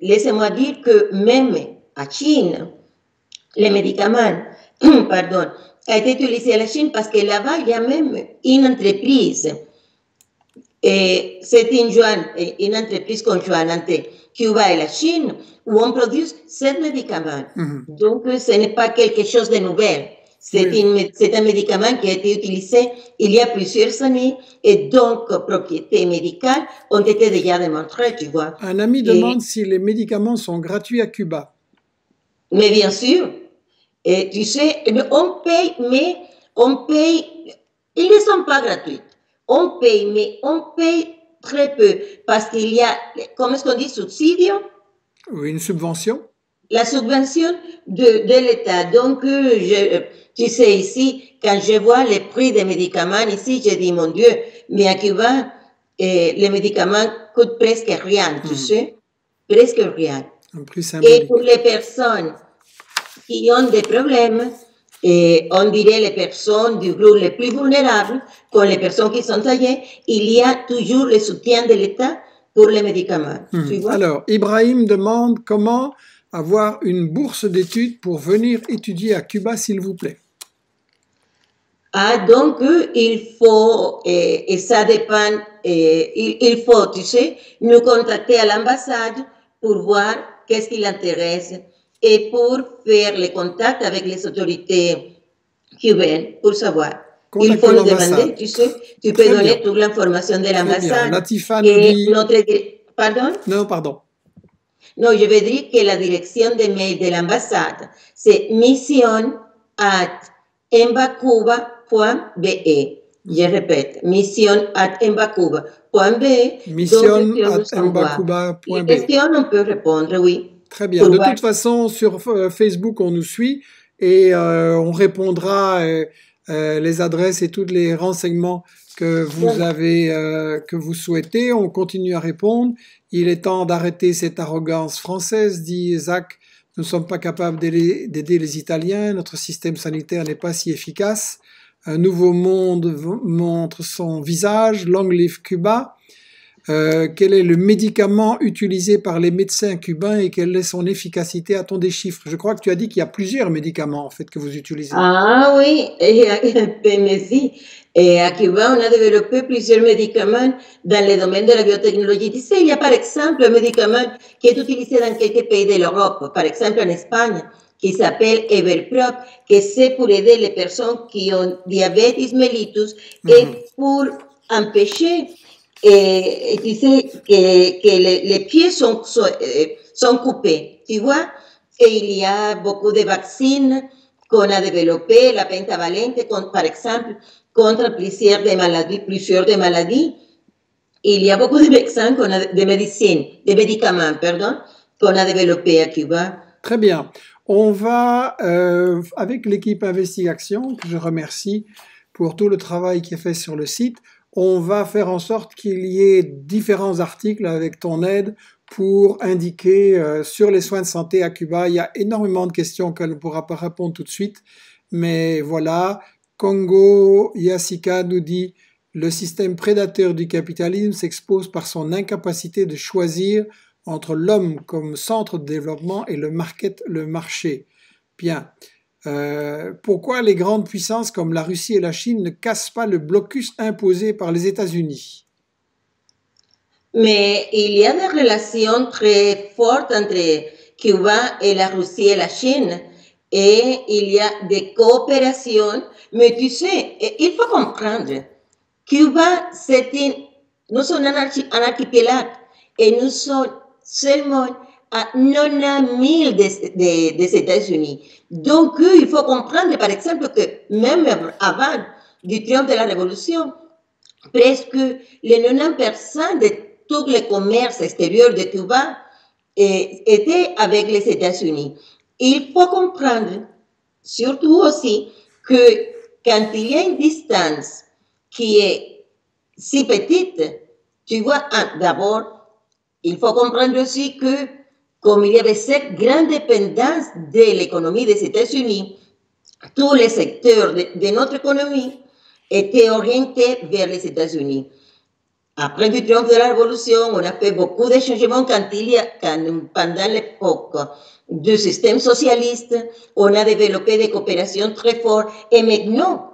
laissez-moi dire que même à Chine, les médicaments, pardon, a été utilisé à la Chine parce que là-bas, il y a même une entreprise. C'est une, une entreprise conjointe entre Cuba et la Chine où on produit sept médicaments. Mm-hmm. Donc, ce n'est pas quelque chose de nouvel. C'est oui. un médicament qui a été utilisé il y a plusieurs années et donc, propriétés médicales ont été déjà démontrées, tu vois. Un ami et, demande si les médicaments sont gratuits à Cuba. Mais bien sûr. Et tu sais, on paye, mais on paye, ils ne sont pas gratuits. On paye, mais on paye très peu parce qu'il y a, comment est-ce qu'on dit, subsidio? Oui, une subvention. La subvention de, de l'État. Donc, je, tu sais, ici, quand je vois les prix des médicaments, ici, je dis, mon Dieu, mais à Cuba, eh, les médicaments coûtent presque rien, tu mmh. sais, presque rien. Un prix symbolique. Et pour les personnes qui ont des problèmes, Et on dirait les personnes du groupe les plus vulnérables, comme les personnes qui sont âgées, il y a toujours le soutien de l'État pour les médicaments. Mmh. Tu vois? Alors, Ibrahim demande comment avoir une bourse d'études pour venir étudier à Cuba, s'il vous plaît. Ah, donc, il faut, et, et ça dépend, et, il faut, tu sais, nous contacter à l'ambassade pour voir qu'est-ce qui l'intéresse et pour faire les contacts avec les autorités cubaines pour savoir. Contactez il faut nous demander, tu sais, tu Très peux bien. donner toute l'information de l'ambassade. Latifa nous dit... notre... Pardon? Non, pardon. Non, je veux dire que la direction de mail de l'ambassade, c'est mission at embacuba point b e. Je répète, mission at embacuba point b e. mission at embacuba point b e. Question, on peut répondre, oui. Très bien. De toute façon, sur Facebook, on nous suit et euh, on répondra euh, euh, les adresses et tous les renseignements que vous avez, euh, que vous souhaitez. On continue à répondre. Il est temps d'arrêter cette arrogance française, dit Isaac. Nous ne sommes pas capables d'aider les Italiens. Notre système sanitaire n'est pas si efficace. Un nouveau monde montre son visage. Long live Cuba. Euh, quel est le médicament utilisé par les médecins cubains et quelle est son efficacité à-t-on des chiffres? Je crois que tu as dit qu'il y a plusieurs médicaments en fait que vous utilisez. Ah oui, et à, et à Cuba on a développé plusieurs médicaments dans le domaine de la biotechnologie. Tu sais, il y a par exemple un médicament qui est utilisé dans quelques pays de l'Europe, par exemple en Espagne, qui s'appelle Everprop, que c'est pour aider les personnes qui ont diabète mellitus et mmh. pour empêcher Et, et tu sais que, que les, les pieds sont, sont, sont coupés, tu vois. Et il y a beaucoup de vaccines qu'on a développées, la pentavalente, contre, par exemple, contre plusieurs des maladies, plusieurs des maladies. Il y a beaucoup de médecins, qu'on a, de médecines, de médicaments, pardon, qu'on a développés à Cuba. Très bien. On va, euh, avec l'équipe Investigation, que je remercie pour tout le travail qui est fait sur le site, on va faire en sorte qu'il y ait différents articles avec ton aide pour indiquer euh, sur les soins de santé à Cuba. Il y a énormément de questions qu'on ne pourra pas répondre tout de suite. Mais voilà, Congo Yassika nous dit « Le système prédateur du capitalisme s'expose par son incapacité de choisir entre l'homme comme centre de développement et le, market, le marché. » Bien. Euh, pourquoi les grandes puissances comme la Russie et la Chine ne cassent pas le blocus imposé par les États-Unis? Mais il y a des relations très fortes entre Cuba et la Russie et la Chine. Et il y a des coopérations. Mais tu sais, il faut comprendre. Cuba, c'est une... Nous sommes un, archi, un archipélag et nous sommes seulement... à quatre-vingt-dix mille des, des, des États-Unis. Donc, il faut comprendre, par exemple, que même avant du triomphe de la Révolution, presque les quatre-vingt-dix pour cent de tous les commerces extérieurs de Cuba eh, étaient avec les États-Unis. Il faut comprendre, surtout aussi, que quand il y a une distance qui est si petite, tu vois, d'abord, il faut comprendre aussi que comme il y avait cette grande dépendance de l'économie des États-Unis, tous les secteurs de, de notre économie étaient orientés vers les États-Unis. Après le triomphe de la Révolution, on a fait beaucoup de changements quand il y a, quand, pendant l'époque du système socialiste. On a développé des coopérations très fortes. Et maintenant,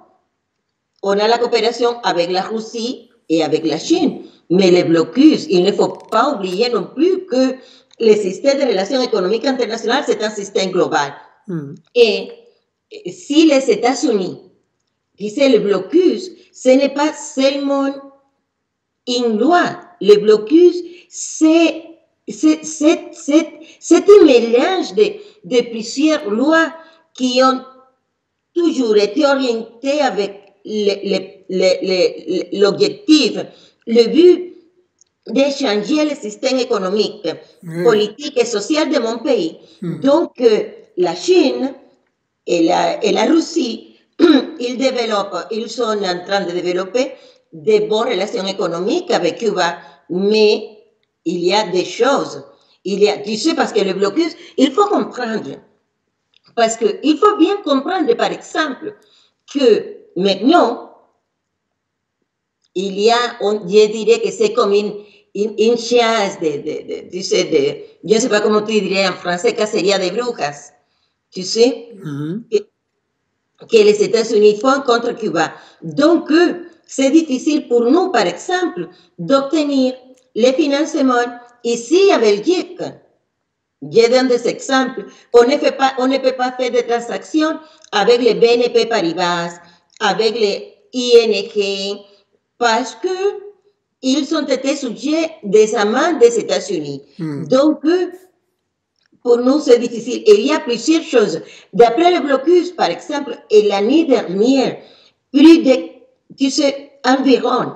on a la coopération avec la Russie et avec la Chine. Mais les blocus, il ne faut pas oublier non plus que le système de relations économiques internationales, c'est un système global. Mm. Et si les États-Unis disaient le blocus, ce n'est pas seulement une loi. Le blocus, c'est un mélange de, de plusieurs lois qui ont toujours été orientées avec l'objectif, le but de changer le système économique, oui. politique et social de mon pays. Mmh. Donc, euh, la Chine et la, et la Russie, ils développent, ils sont en train de développer de bonnes relations économiques avec Cuba, mais il y a des choses. Il y a, tu sais, parce que le blocus, il faut comprendre Parce qu'il faut bien comprendre, par exemple, que maintenant, il y a, on, je dirais que c'est comme une, une, une chasse de, de, de, de, de, yo no sé cómo tú dirías en francés, cacería de brujas, tu sais, mm-hmm. que, que les États-Unis font contre Cuba. Donc, c'est difficile pour nous, par exemple, d'obtenir les financements ici à Belgique. Je donne des exemples. On ne, fait pas, on ne peut pas faire de transactions avec les B N P Paribas, avec les I N G, parce qu'ils ont été sujets des amendes des États-Unis. Mm. Donc, pour nous, c'est difficile. Et il y a plusieurs choses. D'après le blocus, par exemple, et l'année dernière, plus de, tu sais, environ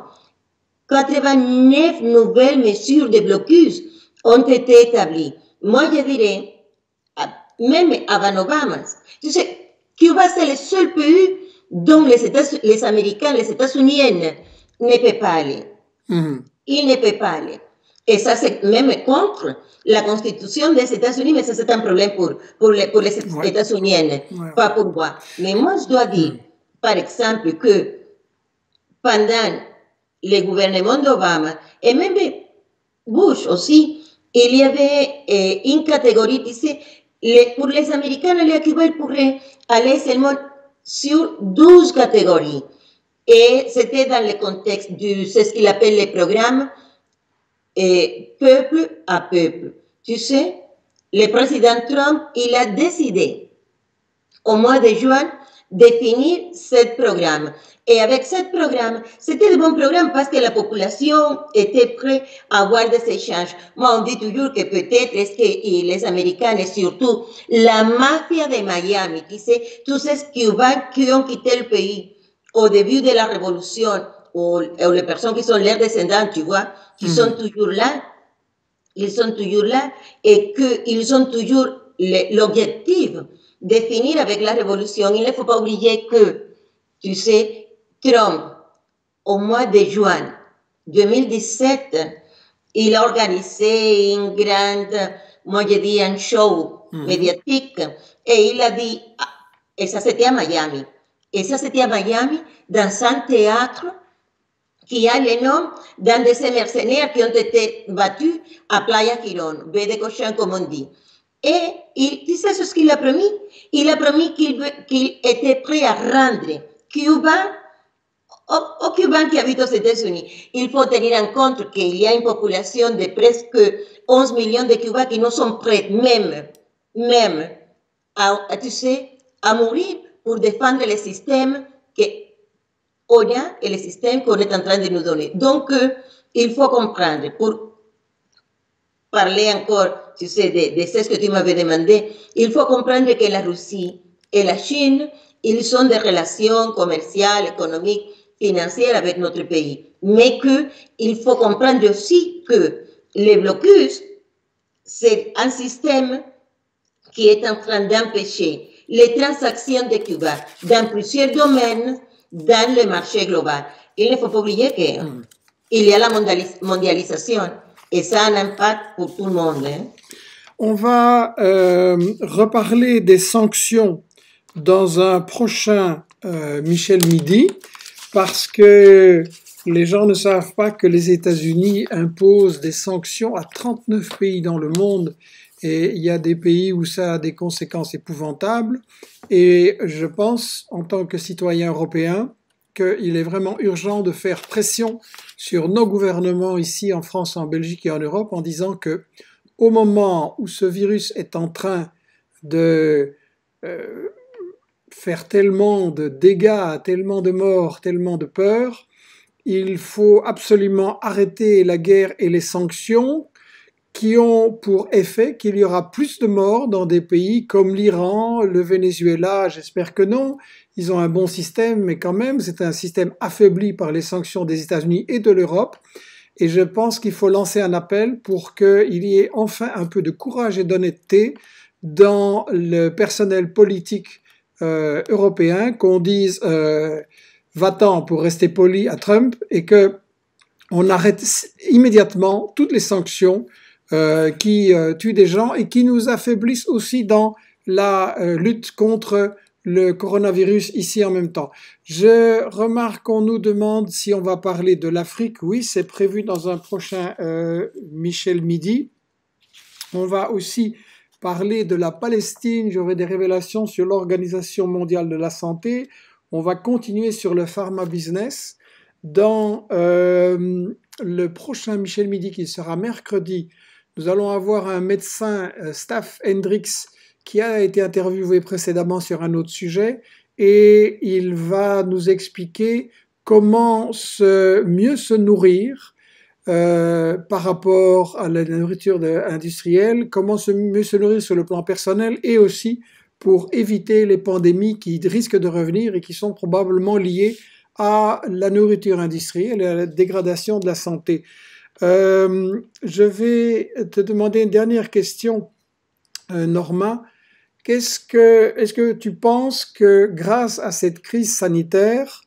quatre-vingt-neuf nouvelles mesures de blocus ont été établies. Moi, je dirais, même avant Obama, tu sais, Cuba, c'est le seul pays dont les, États, les Américains, les États-Unis ne peuvent pas aller. Mm-hmm. Ils ne peuvent pas aller. Et ça, c'est même contre la Constitution des États-Unis, mais ça, c'est un problème pour, pour les, pour les ouais. États-Unis, ouais. pas pour moi. Mais moi, je dois dire, mm. par exemple, que pendant le gouvernement d'Obama, et même Bush aussi, il y avait eh, une catégorie, disait, les, pour les Américains, aller à Cuba, ils pourraient aller seulement sur douze catégories. Et c'était dans le contexte de ce qu'il appelle les programmes eh, peuple à peuple. Tu sais, le président Trump, il a décidé, au mois de juin, de finir ce programme. Et avec ce programme, c'était de bons programmes parce que la population était prête à avoir des échanges. Moi, on dit toujours que peut-être est-ce que les Américains et surtout la mafia de Miami, qui c'est tous ces Cubains qui ont quitté le pays au début de la révolution, ou, ou les personnes qui sont leurs descendants, tu vois, qui mm-hmm. sont toujours là, ils sont toujours là, et qu'ils ont toujours l'objectif de finir avec la révolution. Il ne faut pas oublier que, tu sais, Trump, au mois de juin deux mille dix-sept, il a organisé une grande, moi je dis, un show mm. médiatique, et il a dit, et ça c'était à Miami, et ça c'était à Miami, dans un théâtre qui a le nom d'un de ces mercenaires qui ont été battus à Playa Girón, baie de cochon comme on dit. Et il dit ça, c'est ce qu'il a promis. Il a promis qu'il qu'il était prêt à rendre Cuba aux, aux Cubains qui habitent aux États-Unis. Il faut tenir en compte qu'il y a une population de presque onze millions de Cubains qui ne sont prêts même, même à, à, tu sais, à mourir pour défendre le système qu'on a et le système qu'on est en train de nous donner. Donc, euh, il faut comprendre, pour parler encore, tu sais, de, de ce que tu m'avais demandé, il faut comprendre que la Russie et la Chine, ils sont des relations commerciales, économiques, financières avec notre pays. Mais qu'il faut comprendre aussi que les blocus, c'est un système qui est en train d'empêcher les transactions de Cuba dans plusieurs domaines, dans le marché global. Il ne faut pas oublier qu'il y a la mondialisation et ça a un impact pour tout le monde. Hein. On va euh, reparler des sanctions dans un prochain euh, Michel Midi, parce que les gens ne savent pas que les États-Unis imposent des sanctions à trente-neuf pays dans le monde, et il y a des pays où ça a des conséquences épouvantables, et je pense, en tant que citoyen européen, qu'il est vraiment urgent de faire pression sur nos gouvernements ici en France, en Belgique et en Europe, en disant que au moment où ce virus est en train de euh, faire tellement de dégâts, tellement de morts, tellement de peur, il faut absolument arrêter la guerre et les sanctions qui ont pour effet qu'il y aura plus de morts dans des pays comme l'Iran, le Venezuela, j'espère que non. Ils ont un bon système, mais quand même, c'est un système affaibli par les sanctions des États-Unis et de l'Europe. Et je pense qu'il faut lancer un appel pour qu'il y ait enfin un peu de courage et d'honnêteté dans le personnel politique Euh, européen, qu'on dise euh, va-t'en pour rester poli à Trump, et que on arrête immédiatement toutes les sanctions euh, qui euh, tuent des gens et qui nous affaiblissent aussi dans la euh, lutte contre le coronavirus ici en même temps. Je remarque qu'on nous demande si on va parler de l'Afrique. Oui, c'est prévu dans un prochain euh, Michel Midi. On va aussi parler de la Palestine. J'aurai des révélations sur l'Organisation Mondiale de la Santé. On va continuer sur le pharma business. Dans euh, le prochain Michel Midi, qui sera mercredi, nous allons avoir un médecin, euh, Staff Hendricks, qui a été interviewé précédemment sur un autre sujet, et il va nous expliquer comment se, mieux se nourrir euh, par rapport à la nourriture de, industrielle, comment se, mieux se nourrir sur le plan personnel, et aussi pour éviter les pandémies qui risquent de revenir et qui sont probablement liées à la nourriture industrielle et à la dégradation de la santé. Euh, je vais te demander une dernière question, euh, Norma. Qu'est-ce que, est-ce que tu penses que grâce à cette crise sanitaire,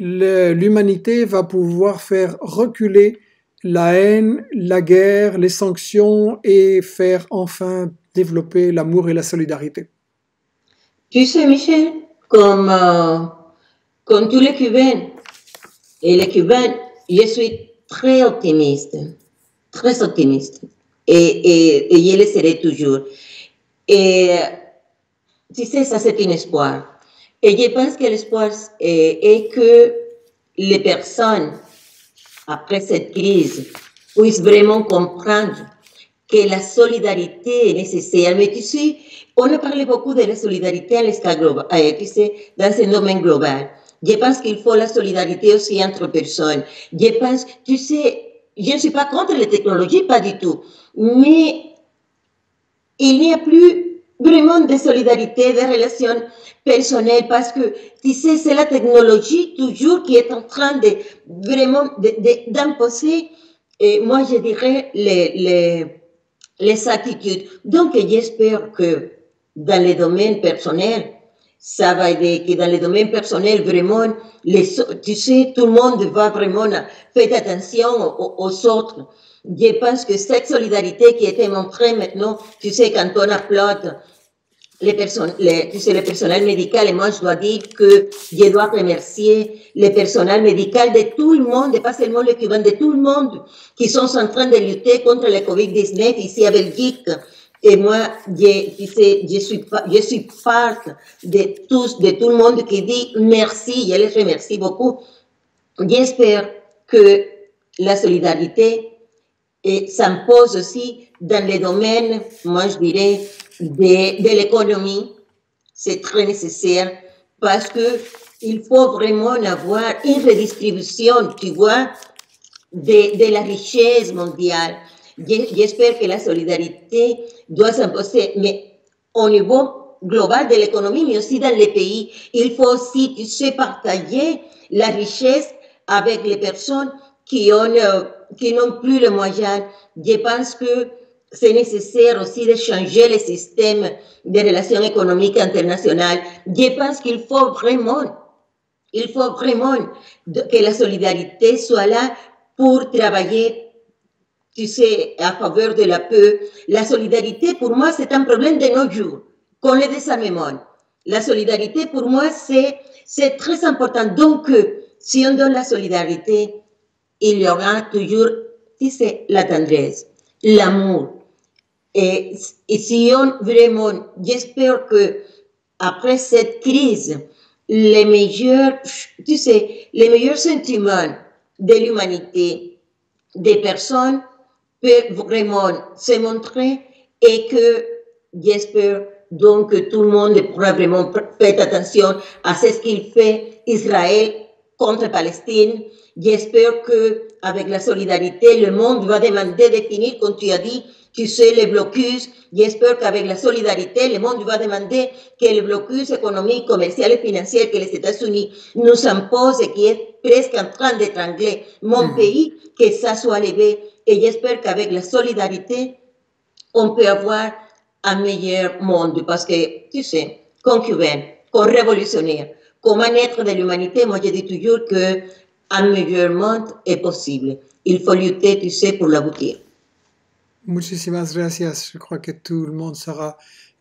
l'humanité va pouvoir faire reculer la haine, la guerre, les sanctions et faire enfin développer l'amour et la solidarité? Tu sais, Michel, comme, euh, comme tous les Cubains et les Cubains, je suis très optimiste, très optimiste, et, et, et je le serai toujours. Et tu sais, ça c'est un espoir. Et je pense que l'espoir est, est que les personnes, après cette crise, puissent vraiment comprendre que la solidarité est nécessaire. Mais tu sais, on a parlé beaucoup de la solidarité à l'échelle globale, tu sais, dans ce domaine global. Je pense qu'il faut la solidarité aussi entre personnes. Je pense, tu sais, je ne suis pas contre les technologies, pas du tout, mais il n'y a plus vraiment de solidarité, de relations personnelles, parce que, tu sais, c'est la technologie toujours qui est en train de vraiment d'imposer, moi je dirais, les, les, les attitudes. Donc j'espère que dans les domaines personnels, ça va aider, que dans les domaines personnels, vraiment, les, tu sais, tout le monde va vraiment faire attention aux, aux autres. Je pense que cette solidarité qui était montrée maintenant, tu sais, quand on applaudit les personnes, tu sais, le personnel médical, et moi je dois dire que je dois remercier le personnel médical de tout le monde, et pas seulement les Cubains, de tout le monde, qui sont en train de lutter contre le COVID dix-neuf ici à Belgique. Et moi, je, tu sais, je suis, je suis part de tous, de tout le monde qui dit merci, je les remercie beaucoup. J'espère que la solidarité s'impose aussi dans les domaines, moi je dirais, de, de l'économie. C'est très nécessaire parce qu'il faut vraiment avoir une redistribution, tu vois, de, de la richesse mondiale. J'espère que la solidarité doit s'imposer, mais au niveau global de l'économie, mais aussi dans les pays. Il faut aussi, tu sais, partager la richesse avec les personnes qui ont, qui n'ont plus les moyens. Je pense que c'est nécessaire aussi de changer le système de relations économiques internationales. Je pense qu'il faut vraiment, il faut vraiment que la solidarité soit là pour travailler, tu sais, à faveur de la paix. La solidarité, pour moi, c'est un problème de nos jours, qu'on le désarmement. La solidarité, pour moi, c'est très important. Donc, si on donne la solidarité, il y aura toujours, tu sais, la tendresse, l'amour. Et, et si on vraiment, j'espère que après cette crise, les meilleurs, tu sais, les meilleurs sentiments de l'humanité, des personnes, peut vraiment se montrer, et que j'espère donc que tout le monde pourra vraiment faire attention à ce qu'il fait Israël contre Palestine. J'espère que avec la solidarité, le monde va demander de finir, comme tu as dit, tu sais, les blocus. J'espère qu'avec la solidarité, le monde va demander que le blocus économique, commercial et financier que les États-Unis nous imposent, qui est presque en train d'étrangler mon mmh. pays, que ça soit levé. Et j'espère qu'avec la solidarité, on peut avoir un meilleur monde. Parce que, tu sais, comme cubain, comme révolutionnaire, comme un être de l'humanité, moi je dis toujours qu'un meilleur monde est possible. Il faut lutter, tu sais, pour l'aboutir. Muchísimas gracias. Je crois que tout le monde sera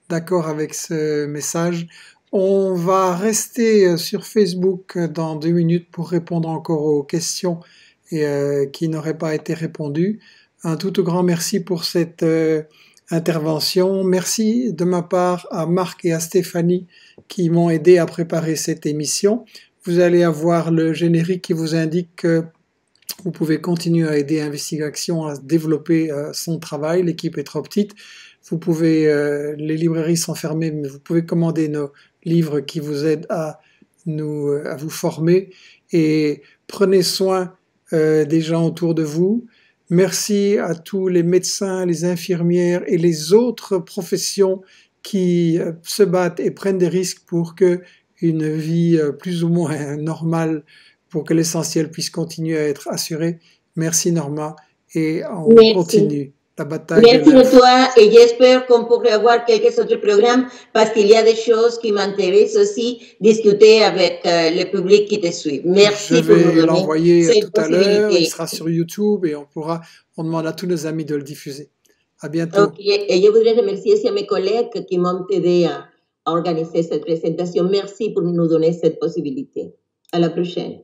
d'accord avec ce message. On va rester sur Facebook dans deux minutes pour répondre encore aux questions et, euh, qui n'auraient pas été répondues. Un tout grand merci pour cette euh, intervention. Merci de ma part à Marc et à Stéphanie qui m'ont aidé à préparer cette émission. Vous allez avoir le générique qui vous indique que vous pouvez continuer à aider Investigation à développer euh, son travail. L'équipe est trop petite. Vous pouvez, euh, les librairies sont fermées, mais vous pouvez commander nos livres qui vous aident à, nous, à vous former. Et prenez soin euh, des gens autour de vous. Merci à tous les médecins, les infirmières et les autres professions qui se battent et prennent des risques pour que une vie plus ou moins normale, pour que l'essentiel puisse continuer à être assuré. Merci Norma, et on Merci. continue la bataille. Merci de la... toi, et j'espère qu'on pourrait avoir quelques autres programmes parce qu'il y a des choses qui m'intéressent aussi, discuter avec euh, le public qui te suit. Merci. Je vais l'envoyer tout à l'heure, il sera sur YouTube et on pourra, on demande à tous nos amis de le diffuser. À bientôt. Okay. Et je voudrais remercier aussi à mes collègues qui m'ont aidé à organiser cette présentation. Merci pour nous donner cette possibilité. À la prochaine.